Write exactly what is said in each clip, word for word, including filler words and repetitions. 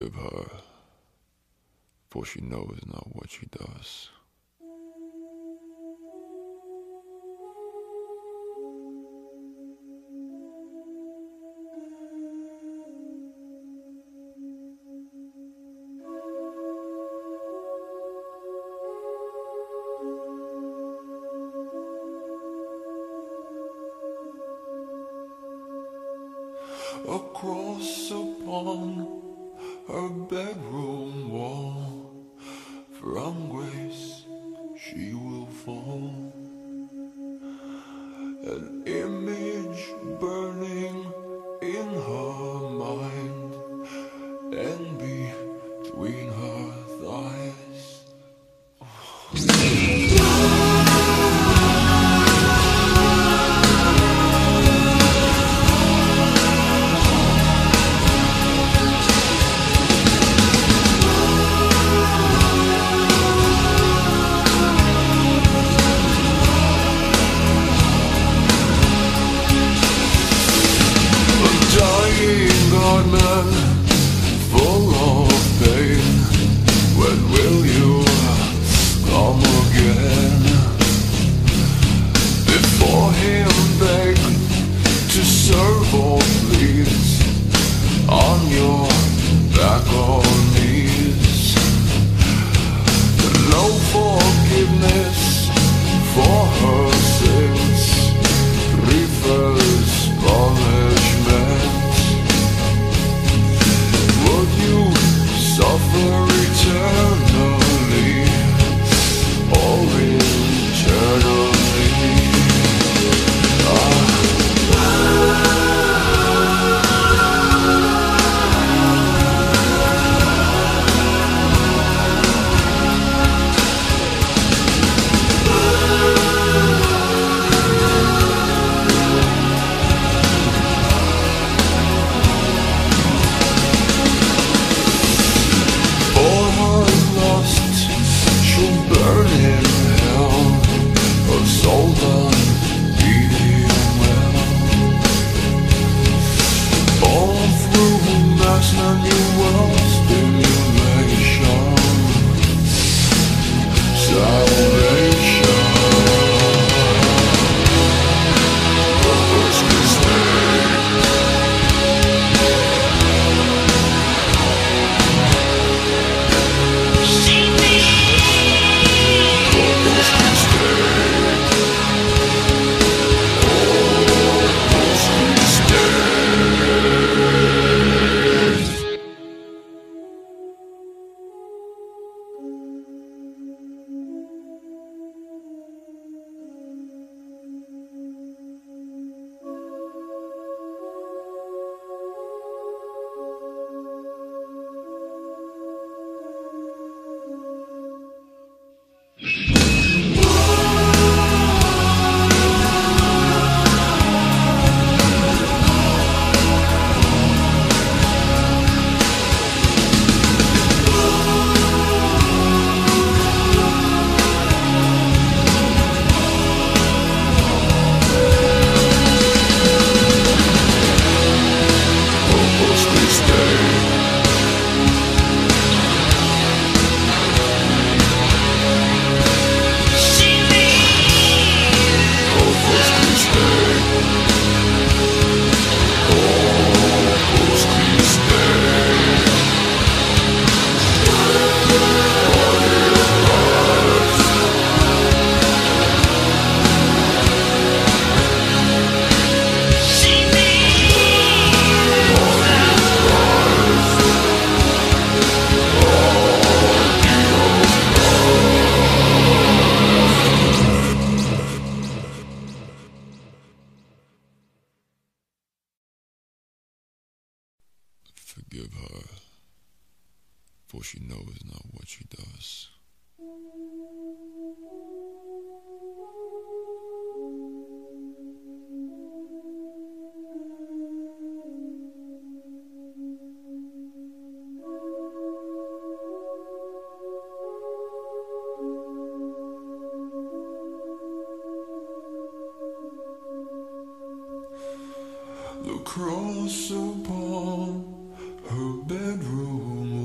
Forgive her, for she knows not what she does. Across upon her bedroom wall, from grace she will fall. An image burning in her mind, and between her thighs. Full of pain, when will you come again? Before him beg to serve or please, on your back or knees. No forgiveness for her sins prefers punishment. Suffer eternally, all eternally. Forgive her, for she knows not what she does. The cross upon her bedroom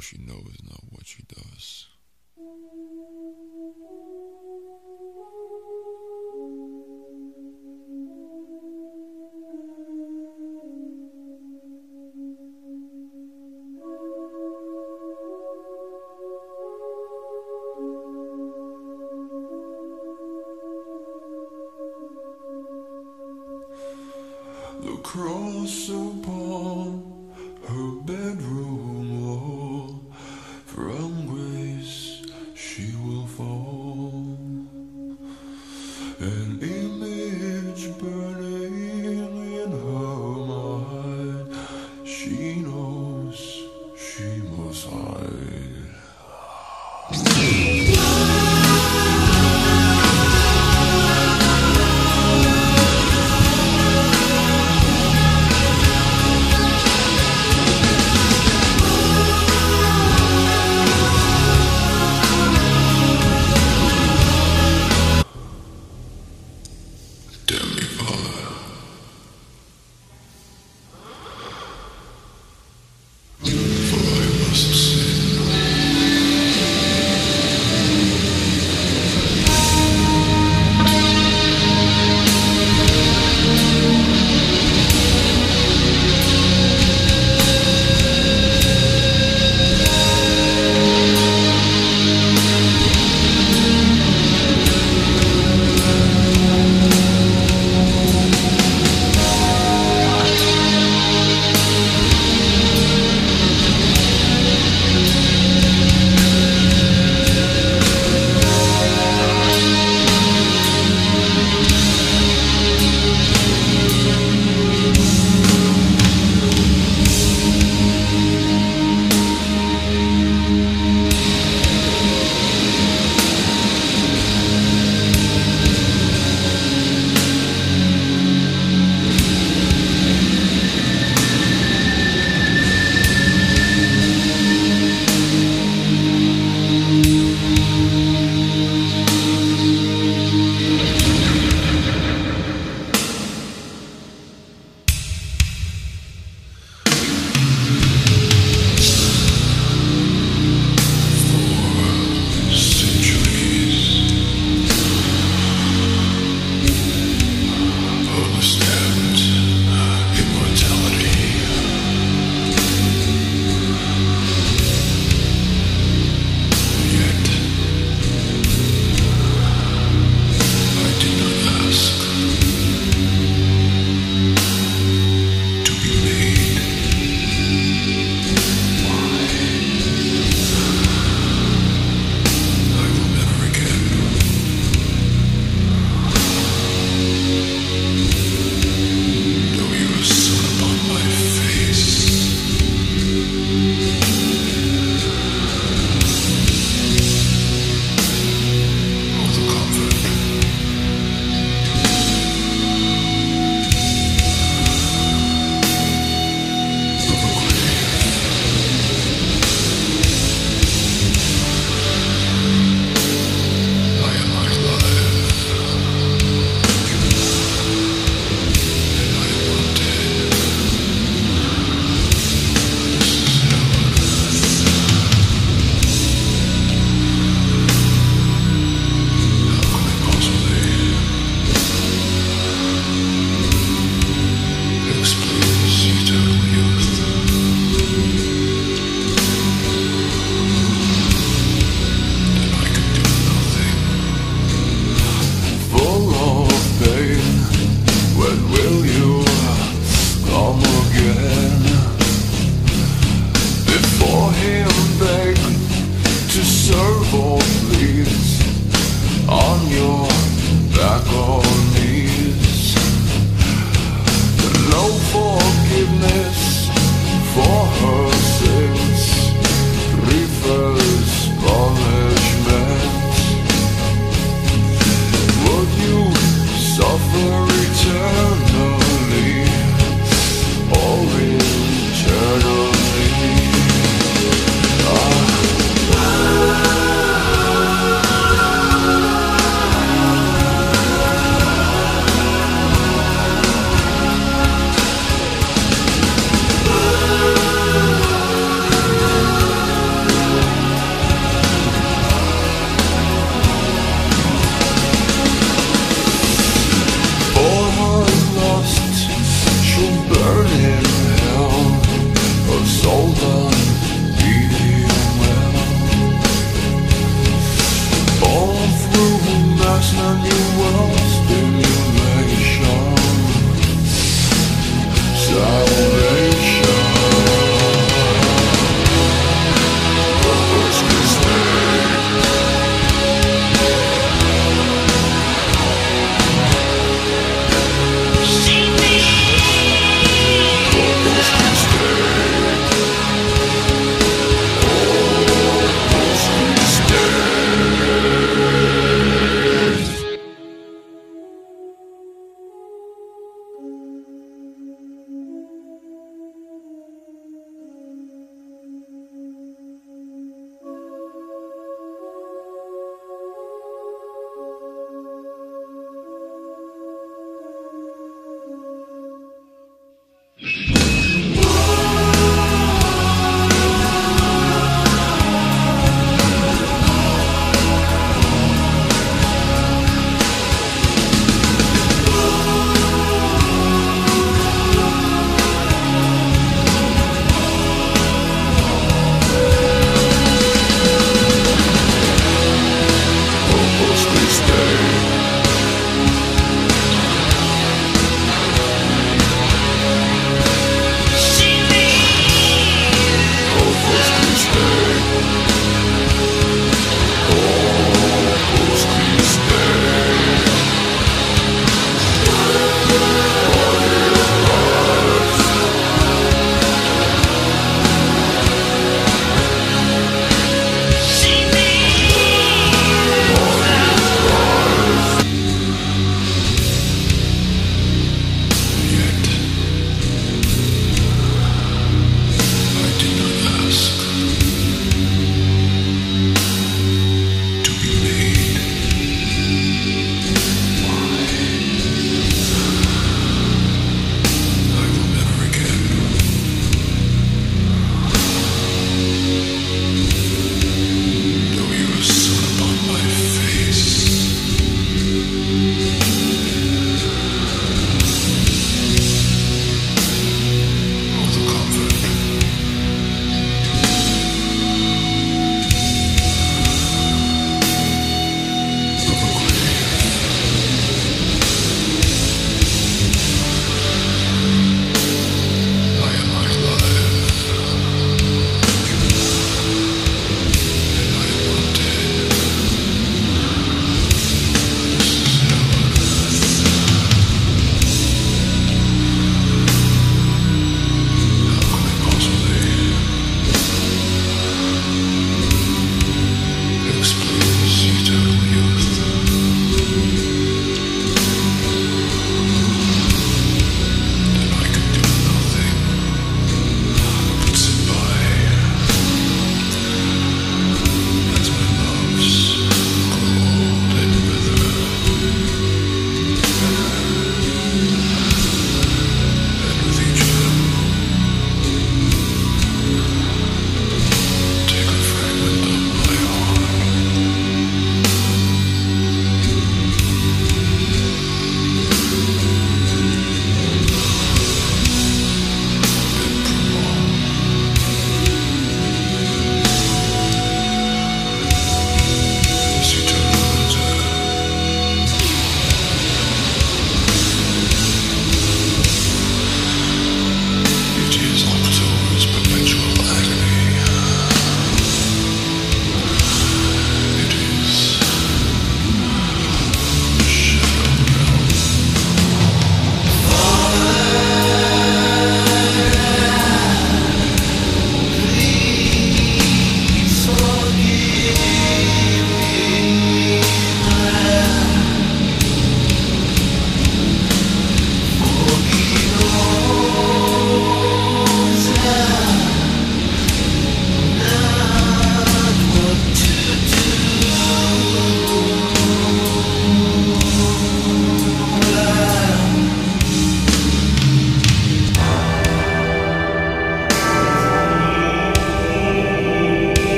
what she knows, not what she does. The cross upon her bedroom wall